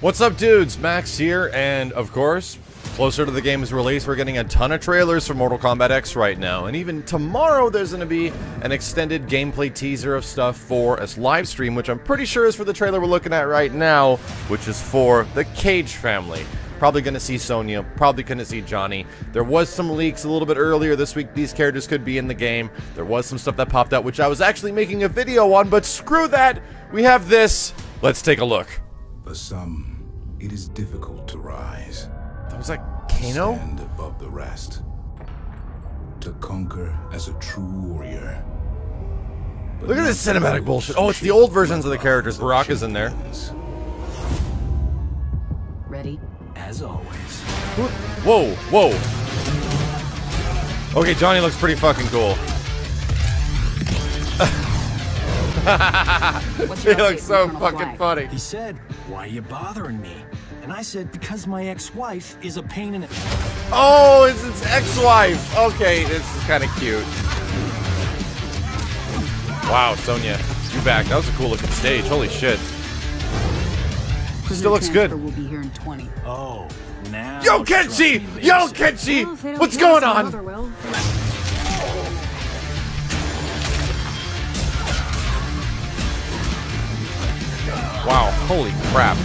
What's up, dudes? Max here, and of course, closer to the game's release, we're getting a ton of trailers for Mortal Kombat X right now, and even tomorrow there's going to be an extended gameplay teaser of stuff for a live stream, which I'm pretty sure is for the trailer we're looking at right now, which is for the Cage family. Probably going to see Sonya, probably going to see Johnny. There was some leaks a little bit earlier this week. These characters could be in the game. There was some stuff that popped out, which I was actually making a video on, but screw that! We have this! Let's take a look. For some, it is difficult to rise. That was like Kano? Stand above the rest. To conquer as a true warrior. But look at this cinematic bullshit. Oh, it's the old versions of the characters. Baraka's in there. Ready? As always. Whoa, whoa. Okay, Johnny looks pretty fucking cool. He looks so fucking funny. He said, "Why are you bothering me?" And I said, "Because my ex-wife is a pain in the..." Oh, it's his ex-wife. Okay, this is kind of cute. Wow, Sonya, you back. That was a cool looking stage. Holy shit. Still looks good. We'll be here in 20. Oh, now. Yo, Kenshi! Yo, Kenshi! Well, what's going on? Wow, holy crap.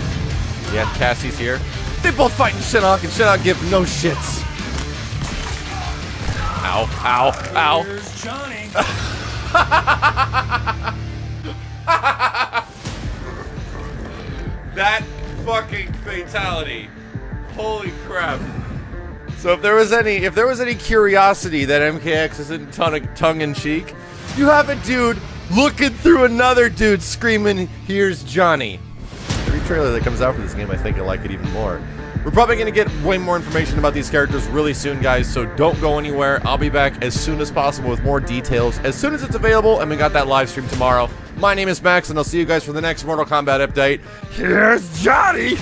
Yeah, Cassie's here. They both fighting Shinnok, and Shinnok give no shits. Ow, ow, ow. Here's Johnny. That fucking fatality. Holy crap. So if there was any curiosity that MKX isn't tongue-in-cheek, you have a dude looking through another dude screaming, "Here's Johnny." Every trailer that comes out for this game, I think I like it even more. We're probably going to get way more information about these characters really soon, guys, so don't go anywhere. I'll be back as soon as possible with more details, as soon as it's available, and we got that live stream tomorrow. My name is Max, and I'll see you guys for the next Mortal Kombat update. Here's Johnny!